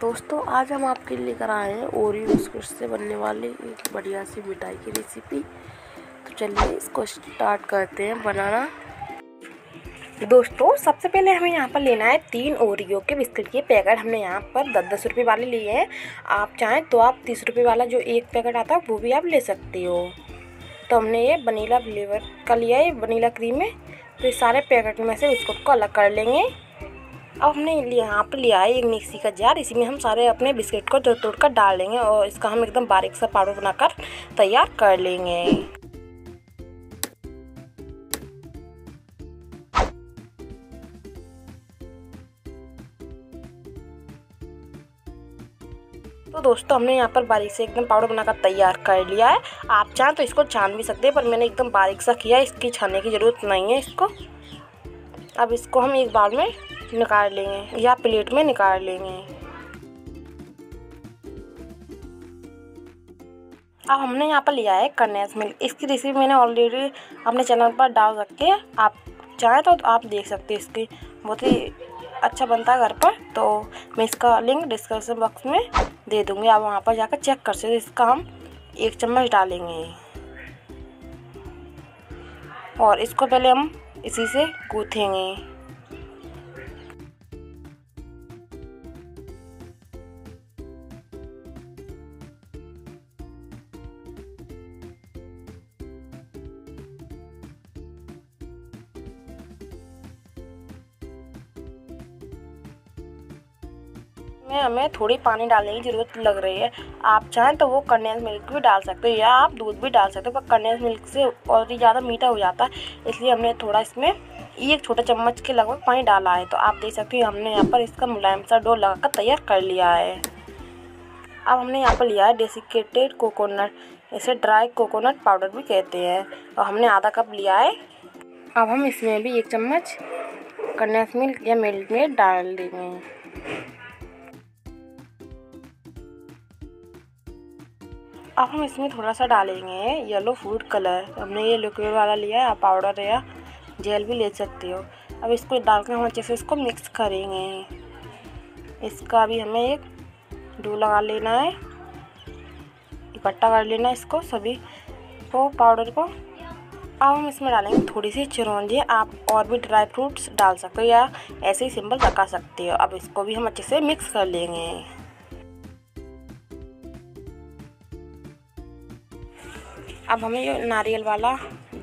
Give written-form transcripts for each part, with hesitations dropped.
दोस्तों आज हम आपके लिए लेकर आए हैं ओरियो बिस्कुट से बनने वाली एक बढ़िया सी मिठाई की रेसिपी। तो चलिए इसको स्टार्ट करते हैं बनाना। दोस्तों सबसे पहले हमें यहाँ पर लेना है 3 ओरियो के बिस्किट के पैकेट। हमने यहाँ पर 10-10 रुपये वाले लिए हैं। आप चाहें तो आप 30 रुपये वाला जो एक पैकेट आता है वो भी आप ले सकते हो। तो हमने ये वनीला फ्लेवर का लिया है, वनीला क्रीम है। तो ये सारे पैकेट में से बिस्कुट को अलग कर लेंगे। अब हमने यहाँ पर लिया है एक मिक्सी का जार, इसी में हम सारे अपने बिस्किट को तोड़ कर डाल लेंगे और इसका हम एकदम बारीक सा पाउडर बनाकर तैयार कर लेंगे। तो दोस्तों हमने यहाँ पर बारीक से एकदम पाउडर बनाकर तैयार कर लिया है। आप चाहें तो इसको छान भी सकते हैं, पर मैंने एकदम बारीक सा किया है, इसकी छानने की ज़रूरत नहीं है इसको। अब इसको हम एक बाउल में निकाल लेंगे या प्लेट में निकाल लेंगे। अब हमने यहाँ पर लिया है कंडेंस मिल्क। इसकी रेसिपी मैंने ऑलरेडी अपने चैनल पर डाल रखी है, आप चाहें तो आप देख सकते हैं। इसकी बहुत ही अच्छा बनता है घर पर, तो मैं इसका लिंक डिस्क्रिप्शन बॉक्स में दे दूँगी, आप वहाँ पर जाकर चेक कर सकते। इसका हम 1 चम्मच डालेंगे और इसको पहले हम इसी से गूँथेंगे। में हमें थोड़ी पानी डालने की ज़रूरत लग रही है। आप चाहें तो वो कंडेंस मिल्क भी डाल सकते हो या आप दूध भी डाल सकते हो, पर कंडेंस मिल्क से और ही ज़्यादा मीठा हो जाता है, इसलिए हमने थोड़ा इसमें 1 छोटा चम्मच के लगभग पानी डाला है। तो आप देख सकते हो हमने यहाँ पर इसका मुलायम सा डो लगाकर तैयार कर लिया है। अब हमने यहाँ पर लिया है डेसिकेटेड कोकोनट, इसे ड्राई कोकोनट पाउडर भी कहते हैं, और हमने आधा कप लिया है। अब हम इसमें भी 1 चम्मच कंडेंस मिल्क या मिल्क में डाल देंगे। अब हम इसमें थोड़ा सा डालेंगे येलो फूड कलर, हमने ये लिक्विड वाला लिया है, आप पाउडर या जेल भी ले सकते हो। अब इसको डालकर हम अच्छे से इसको मिक्स करेंगे। इसका भी हमें एक डो लगा लेना है, इकट्ठा कर लेना है इसको सभी को, पाउडर को। अब हम इसमें डालेंगे थोड़ी सी चिरौंजी, आप और भी ड्राई फ्रूट्स डाल सकते हो या ऐसे ही सिंपल पका सकते हो। अब इसको भी हम अच्छे से मिक्स कर लेंगे। अब हमें ये नारियल वाला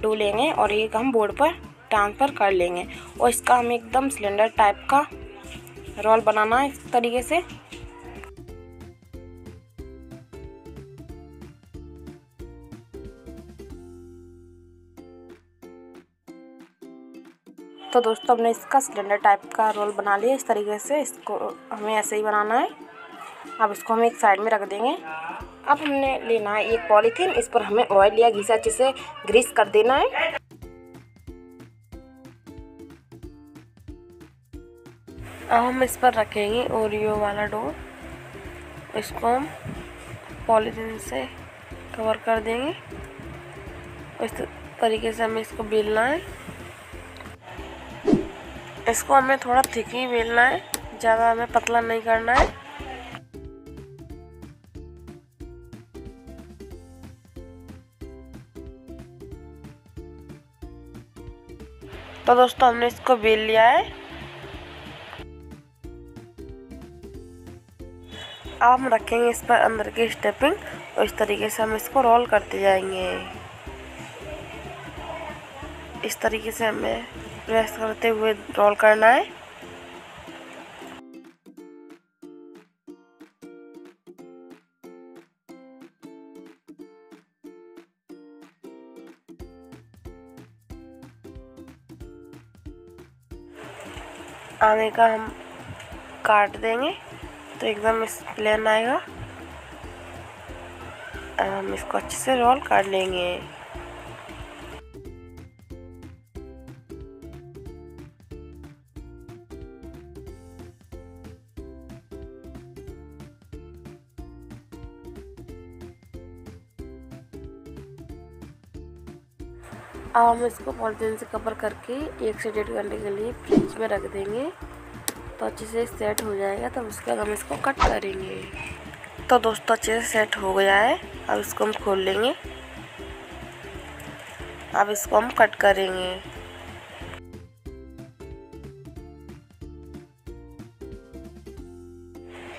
डो लेंगे और ये हम बोर्ड पर ट्रांसफ़र कर लेंगे, और इसका हमें एकदम सिलेंडर टाइप का रोल बनाना है इस तरीके से। तो दोस्तों हमने इसका सिलेंडर टाइप का रोल बना लिया इस तरीके से, इसको हमें ऐसे ही बनाना है। अब इसको हम एक साइड में रख देंगे। अब हमने लेना है एक पॉलीथीन, इस पर हमें ऑयल या घी से अच्छे से ग्रीस कर देना है। अब हम इस पर रखेंगे ओरियो वाला डो, इसको हम पॉलीथीन से कवर कर देंगे। इस तरीके से हमें इसको बेलना है, इसको हमें थोड़ा थिक ही बेलना है, ज़्यादा हमें पतला नहीं करना है। तो दोस्तों हमने इसको बेल लिया है। अब हम रखेंगे इस पर अंदर की स्टफिंग और इस तरीके से हम इसको रोल करते जाएंगे। इस तरीके से हमें प्रेस करते हुए रोल करना है। आने का हम काट देंगे तो एकदम इस प्लेन आएगा। अब हम इसको अच्छे से रोल कर लेंगे। अब हम इसको पॉलिथीन से कवर करके 1 से 1.5 घंटे के लिए फ्रिज में रख देंगे। तो अच्छे से सेट हो जाएगा। तो उसके बाद हम इसको कट करेंगे। तो दोस्तों अच्छे से सेट हो गया है। अब इसको हम खोल लेंगे। अब इसको हम कट करेंगे।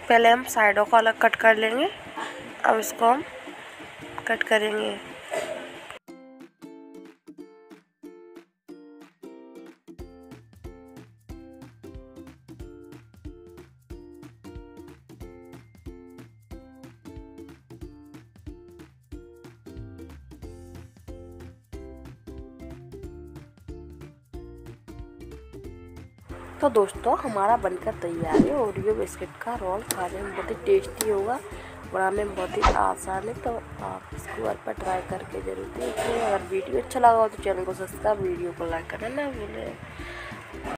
पहले हम साइडों को अलग कट कर लेंगे। अब इसको हम कट करेंगे। तो दोस्तों हमारा बनकर तैयार है ओरियो बिस्किट का रोल। खाने में बहुत ही टेस्टी होगा, बनाने में बहुत ही आसान है। तो आप इसको घर पर ट्राई करके जरूर देखिए। अगर वीडियो अच्छा लगा हो तो चैनल को सब्सक्राइब, वीडियो को लाइक करना ना भूलें।